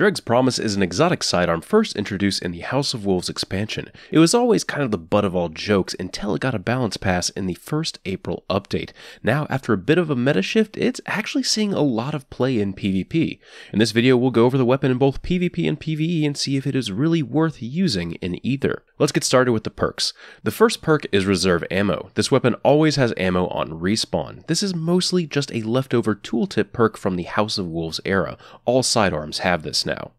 Dreg's Promise is an exotic sidearm first introduced in the House of Wolves expansion. It was always kind of the butt of all jokes until it got a balance pass in the first April update. Now, after a bit of a meta shift, it's actually seeing a lot of play in PvP. In this video, we'll go over the weapon in both PvP and PvE and see if it is really worth using in either. Let's get started with the perks. The first perk is Reserve Ammo. This weapon always has ammo on respawn. This is mostly just a leftover tooltip perk from the House of Wolves era. All sidearms have this now.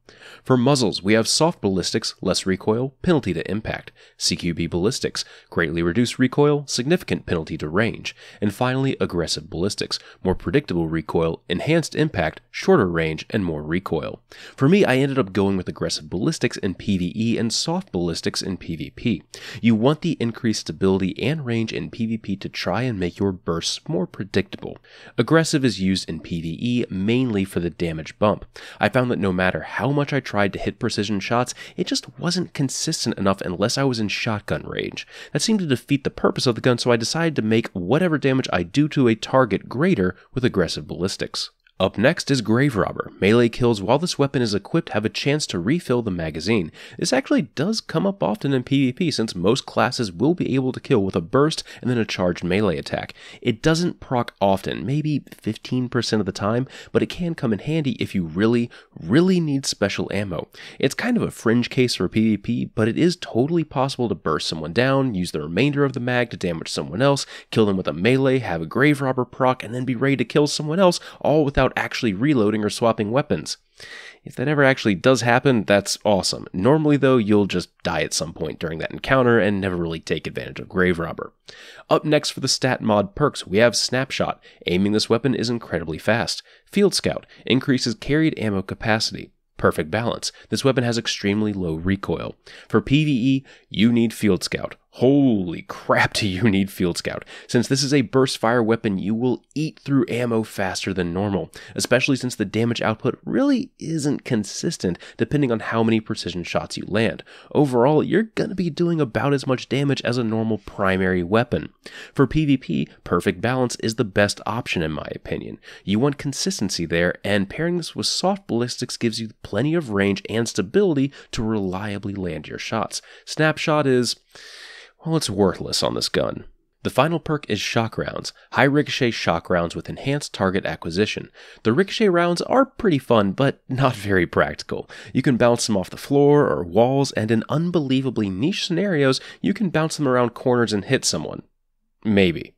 For muzzles, we have soft ballistics, less recoil, penalty to impact, CQB ballistics, greatly reduced recoil, significant penalty to range, and finally aggressive ballistics, more predictable recoil, enhanced impact, shorter range, and more recoil. For me, I ended up going with aggressive ballistics in PvE and soft ballistics in PvP. You want the increased stability and range in PvP to try and make your bursts more predictable. Aggressive is used in PvE mainly for the damage bump. I found that no matter how much I tried to hit precision shots, it just wasn't consistent enough unless I was in shotgun range. That seemed to defeat the purpose of the gun, so I decided to make whatever damage I do to a target greater with aggressive ballistics. Up next is Grave Robber. Melee kills while this weapon is equipped have a chance to refill the magazine. This actually does come up often in PvP since most classes will be able to kill with a burst and then a charged melee attack. It doesn't proc often, maybe 15% of the time, but it can come in handy if you really, really need special ammo. It's kind of a fringe case for PvP, but it is totally possible to burst someone down, use the remainder of the mag to damage someone else, kill them with a melee, have a Grave Robber proc, and then be ready to kill someone else, all without actually reloading or swapping weapons. If that ever actually does happen, that's awesome. Normally though, you'll just die at some point during that encounter and never really take advantage of Grave Robber. Up next for the stat mod perks, we have Snapshot. Aiming this weapon is incredibly fast. Field Scout increases carried ammo capacity. Perfect Balance. This weapon has extremely low recoil. For PvE, you need Field Scout. Holy crap, do you need Field Scout. Since this is a burst fire weapon, you will eat through ammo faster than normal, especially since the damage output really isn't consistent depending on how many precision shots you land. Overall, you're going to be doing about as much damage as a normal primary weapon. For PvP, Perfect Balance is the best option in my opinion. You want consistency there, and pairing this with soft ballistics gives you plenty of range and stability to reliably land your shots. Snapshot is... well, it's worthless on this gun. The final perk is Shock Rounds, high ricochet shock rounds with enhanced target acquisition. The ricochet rounds are pretty fun, but not very practical. You can bounce them off the floor or walls, and in unbelievably niche scenarios, you can bounce them around corners and hit someone. Maybe.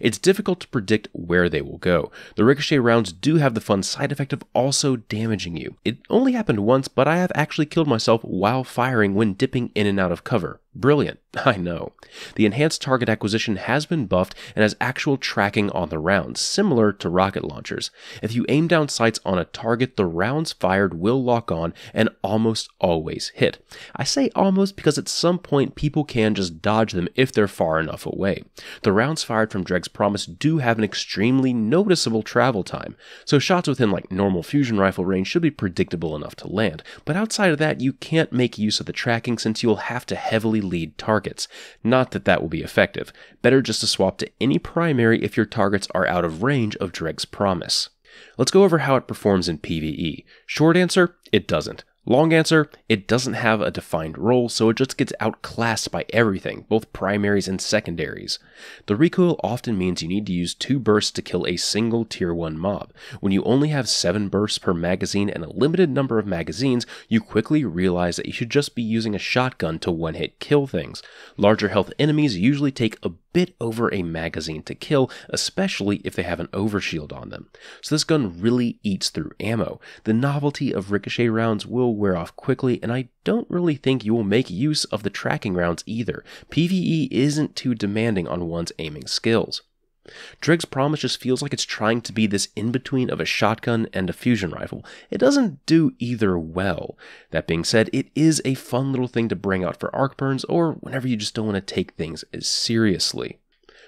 It's difficult to predict where they will go. The ricochet rounds do have the fun side effect of also damaging you. It only happened once, but I have actually killed myself while firing when dipping in and out of cover. Brilliant, I know. The enhanced target acquisition has been buffed and has actual tracking on the rounds, similar to rocket launchers. If you aim down sights on a target, the rounds fired will lock on and almost always hit. I say almost because at some point people can just dodge them if they're far enough away. The rounds fired from Dreg's Promise do have an extremely noticeable travel time, so shots within like normal fusion rifle range should be predictable enough to land, but outside of that you can't make use of the tracking since you'll have to heavily lead targets. Not that that will be effective. Better just to swap to any primary if your targets are out of range of Dreg's Promise. Let's go over how it performs in PvE. Short answer, it doesn't. Long answer, it doesn't have a defined role, so it just gets outclassed by everything, both primaries and secondaries. The recoil often means you need to use 2 bursts to kill a single tier 1 mob. When you only have 7 bursts per magazine and a limited number of magazines, you quickly realize that you should just be using a shotgun to one-hit kill things. Larger health enemies usually take a bit over a magazine to kill, especially if they have an overshield on them. So this gun really eats through ammo. The novelty of ricochet rounds will wear off quickly, and I don't really think you will make use of the tracking rounds either. PvE isn't too demanding on one's aiming skills. Dreg's Promise just feels like it's trying to be this in-between of a shotgun and a fusion rifle. It doesn't do either well. That being said, it is a fun little thing to bring out for arc burns or whenever you just don't want to take things as seriously.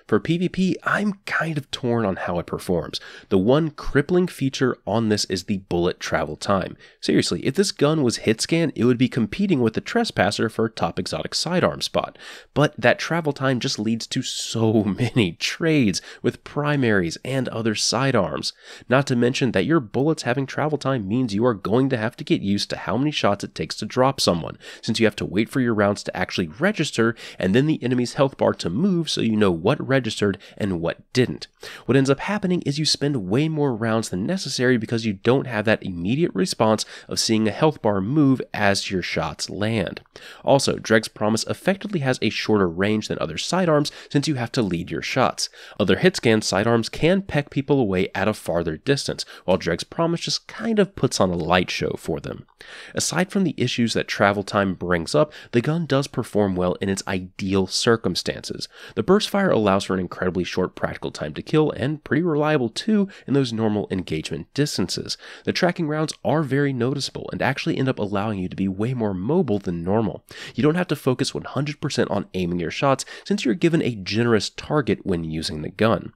For PvP, I'm kind of torn on how it performs. The one crippling feature on this is the bullet travel time. Seriously, if this gun was hit scan, it would be competing with the Trespasser for top exotic sidearm spot. But that travel time just leads to so many trades with primaries and other sidearms. Not to mention that your bullets having travel time means you are going to have to get used to how many shots it takes to drop someone, since you have to wait for your rounds to actually register and then the enemy's health bar to move so you know what registered and what didn't. What ends up happening is you spend way more rounds than necessary because you don't have that immediate response of seeing a health bar move as your shots land. Also, Dreg's Promise effectively has a shorter range than other sidearms since you have to lead your shots. Other hitscan sidearms can peck people away at a farther distance, while Dreg's Promise just kind of puts on a light show for them. Aside from the issues that travel time brings up, the gun does perform well in its ideal circumstances. The burst fire allows for an incredibly short practical time to kill and pretty reliable too in those normal engagement distances. The tracking rounds are very noticeable and actually end up allowing you to be way more mobile than normal. You don't have to focus 100% on aiming your shots since you're given a generous target when using the gun.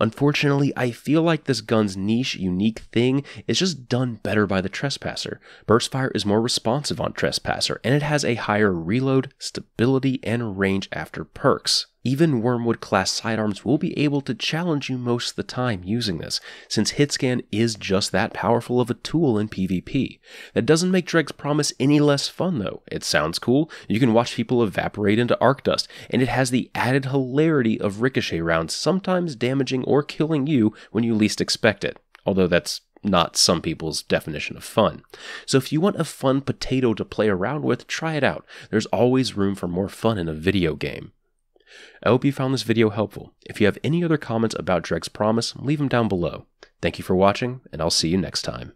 Unfortunately, I feel like this gun's niche, unique thing is just done better by the Trespasser. Burst fire is more responsive on Trespasser, and it has a higher reload, stability, and range after perks. Even Wormwood class sidearms will be able to challenge you most of the time using this, since hitscan is just that powerful of a tool in PvP. That doesn't make Dreg's Promise any less fun though. It sounds cool, you can watch people evaporate into arc dust, and it has the added hilarity of ricochet rounds sometimes damaging or killing you when you least expect it, although that's not some people's definition of fun. So if you want a fun potato to play around with, try it out. There's always room for more fun in a video game. I hope you found this video helpful. If you have any other comments about Dreg's Promise, leave them down below. Thank you for watching, and I'll see you next time.